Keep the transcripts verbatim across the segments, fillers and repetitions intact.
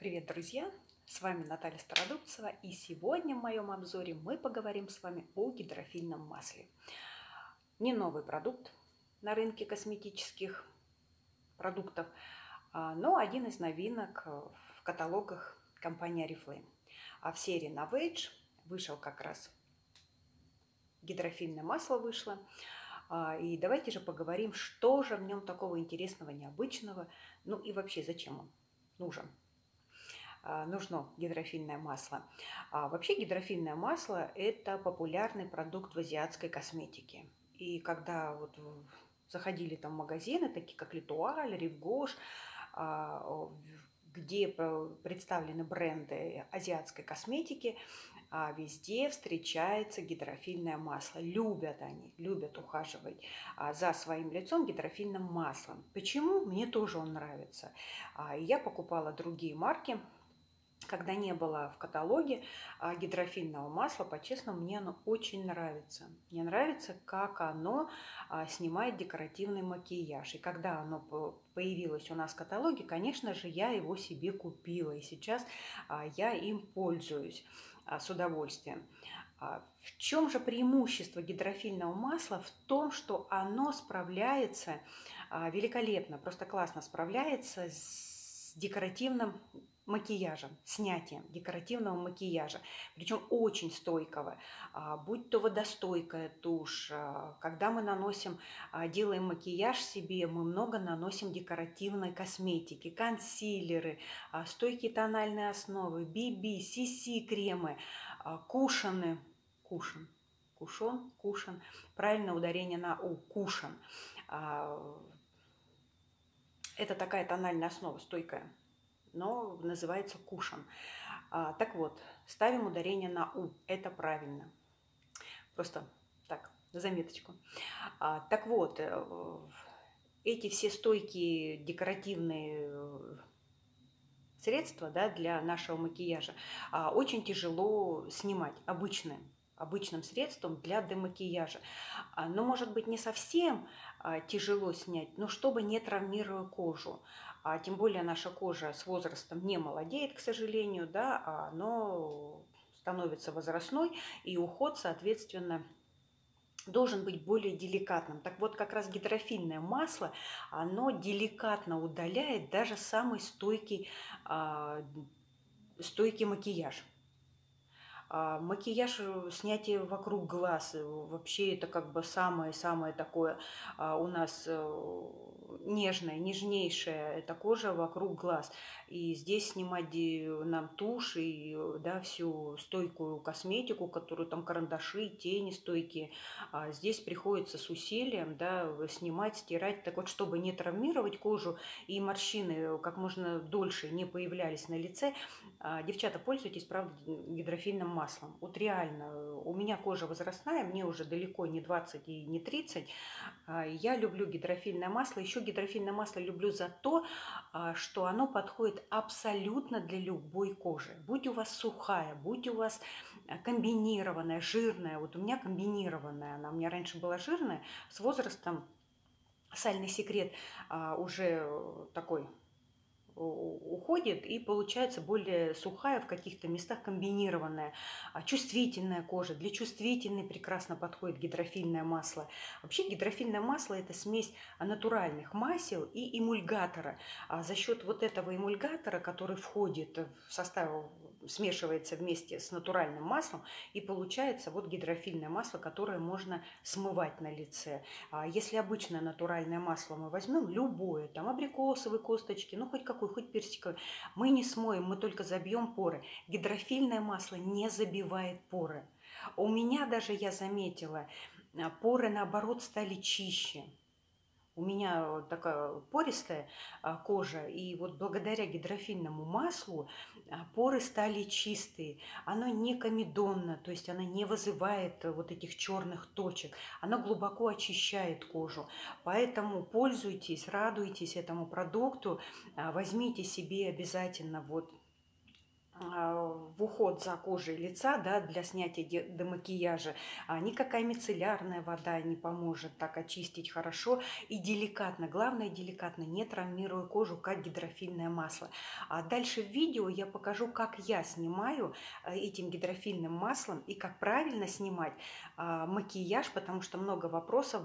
Привет, друзья! С вами Наталья Стародубцева, и сегодня в моем обзоре мы поговорим с вами о гидрофильном масле. Не новый продукт на рынке косметических продуктов, но один из новинок в каталогах компании Орифлэйм. А в серии Novage вышел как раз гидрофильное масло вышло. И давайте же поговорим, что же в нем такого интересного, необычного, ну и вообще зачем он нужен. Нужно гидрофильное масло. А вообще гидрофильное масло – это популярный продукт в азиатской косметике. И когда вот заходили там в магазины, такие как Летуаль, Ривгош, где представлены бренды азиатской косметики, везде встречается гидрофильное масло. Любят они, любят ухаживать за своим лицом гидрофильным маслом. Почему? Мне тоже он нравится. Я покупала другие марки, когда не было в каталоге гидрофильного масла. По-честному, мне оно очень нравится. Мне нравится, как оно снимает декоративный макияж. И когда оно появилось у нас в каталоге, конечно же, я его себе купила. И сейчас я им пользуюсь с удовольствием. В чем же преимущество гидрофильного масла? В том, что оно справляется великолепно, просто классно справляется с декоративным макияжем, снятием декоративного макияжа, причем очень стойкого, будь то водостойкая тушь. Когда мы наносим, делаем макияж себе, мы много наносим декоративной косметики, консилеры, стойкие тональные основы, би би, си си кремы, кушаны, кушан, кушон, кушан, правильное ударение на у, кушан. Это такая тональная основа, стойкая, но называется кушан. А, так вот, ставим ударение на «у». Это правильно. Просто так, на заметочку. А, так вот, эти все стойкие декоративные средства, да, для нашего макияжа а, очень тяжело снимать обычным, обычным средством для демакияжа. А, но, может быть, не совсем а, тяжело снять, но чтобы не травмируя кожу. А тем более наша кожа с возрастом не молодеет, к сожалению, да, но становится возрастной, и уход, соответственно, должен быть более деликатным. Так вот, как раз гидрофильное масло, оно деликатно удаляет даже самый стойкий, э, стойкий макияж. Макияж, снятие вокруг глаз, вообще это как бы самое-самое такое у нас нежное, нежнейшее, это кожа вокруг глаз. И здесь снимать нам тушь и, да, всю стойкую косметику, которую там карандаши, тени стойкие. Здесь приходится с усилием, да, снимать, стирать, так вот, чтобы не травмировать кожу и морщины как можно дольше не появлялись на лице. Девчата, пользуйтесь, правда, гидрофильным маслом. маслом. Вот реально, у меня кожа возрастная, мне уже далеко не двадцать и не тридцать. Я люблю гидрофильное масло. Еще гидрофильное масло люблю за то, что оно подходит абсолютно для любой кожи. Будь у вас сухая, будь у вас комбинированная, жирная. Вот у меня комбинированная, она у меня раньше была жирная, с возрастом сальный секрет уже такой уходит, и получается более сухая, в каких-то местах комбинированная, чувствительная кожа. Для чувствительной прекрасно подходит гидрофильное масло. Вообще гидрофильное масло – это смесь натуральных масел и эмульгатора. За счет вот этого эмульгатора, который входит в состав, смешивается вместе с натуральным маслом, и получается вот гидрофильное масло, которое можно смывать на лице. Если обычное натуральное масло мы возьмем, любое, там абрикосовые косточки, ну хоть какой, хоть персиковый, мы не смоем, мы только забьем поры. Гидрофильное масло не забивает поры. У меня даже, я заметила, поры наоборот стали чище. У меня такая пористая кожа, и вот благодаря гидрофильному маслу поры стали чистые. Оно не комедонно, то есть оно не вызывает вот этих черных точек. Оно глубоко очищает кожу. Поэтому пользуйтесь, радуйтесь этому продукту, возьмите себе обязательно вот в уход за кожей лица, да, для снятия демакияжа, никакая мицеллярная вода не поможет так очистить хорошо и деликатно. Главное, деликатно, не травмируя кожу, как гидрофильное масло. А дальше в видео я покажу, как я снимаю этим гидрофильным маслом и как правильно снимать макияж, потому что много вопросов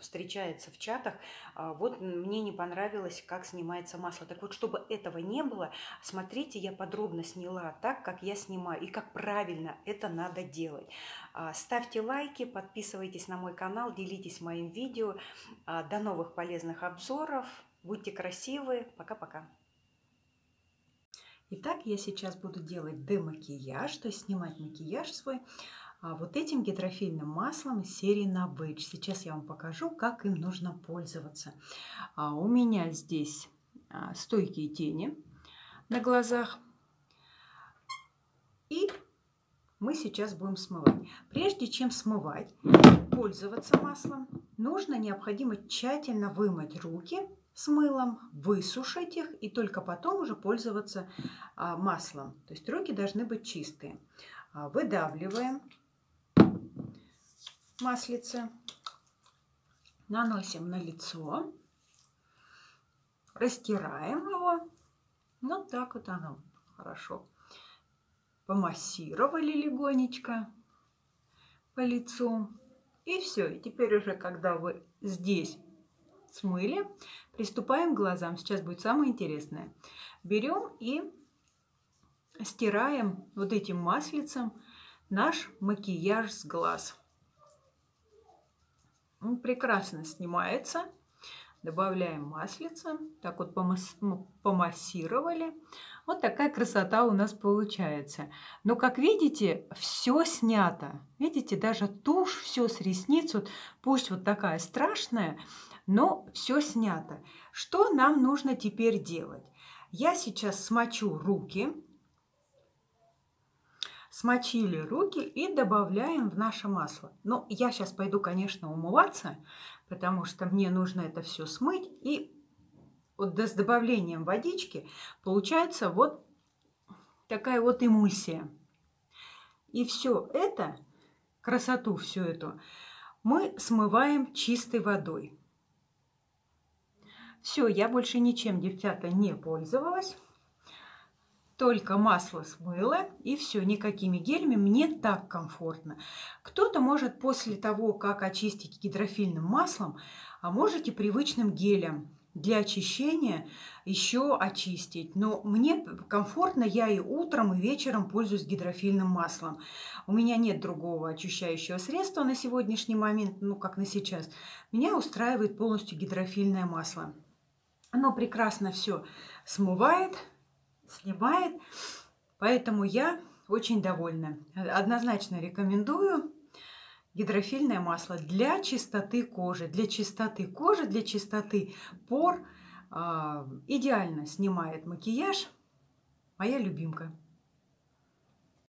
встречается в чатах. Вот мне не понравилось, как снимается масло. Так вот, чтобы этого не было, смотрите, я подробно сняла так, как я снимаю и как правильно это надо делать. Ставьте лайки, подписывайтесь на мой канал, делитесь моим видео. До новых полезных обзоров. Будьте красивы. Пока-пока. Итак, я сейчас буду делать демакияж, то есть снимать макияж свой вот этим гидрофильным маслом из серии Novage. Сейчас я вам покажу, как им нужно пользоваться. У меня здесь стойкие тени на глазах. И мы сейчас будем смывать. Прежде чем смывать, пользоваться маслом, нужно необходимо тщательно вымыть руки с мылом, высушить их и только потом уже пользоваться маслом. То есть руки должны быть чистые. Выдавливаем маслице, наносим на лицо, растираем его. Вот так вот оно хорошо. Помассировали легонечко по лицу. И все. И теперь уже, когда вы здесь смыли, приступаем к глазам. Сейчас будет самое интересное. Берем и стираем вот этим маслицем наш макияж с глаз. Он прекрасно снимается. Добавляем маслица. Так вот помассировали. Вот такая красота у нас получается. Но, как видите, все снято. Видите, даже тушь, все с ресниц. Вот, пусть вот такая страшная, но все снято. Что нам нужно теперь делать? Я сейчас смочу руки. Смочили руки и добавляем в наше масло. Но я сейчас пойду, конечно, умываться, потому что мне нужно это все смыть. И вот да, с добавлением водички получается вот такая вот эмульсия. И все это, красоту всю эту, мы смываем чистой водой. Все, я больше ничем, девчата, не пользовалась. Только масло смыло, и все, никакими гелями, мне так комфортно. Кто-то может после того, как очистить гидрофильным маслом, а можете привычным гелем для очищения еще очистить. Но мне комфортно, я и утром, и вечером пользуюсь гидрофильным маслом. У меня нет другого очищающего средства на сегодняшний момент, ну как на сейчас. Меня устраивает полностью гидрофильное масло. Оно прекрасно все смывает, снимает, поэтому я очень довольна. Однозначно рекомендую гидрофильное масло для чистоты кожи, для чистоты кожи, для чистоты пор. Идеально снимает макияж. Моя любимка.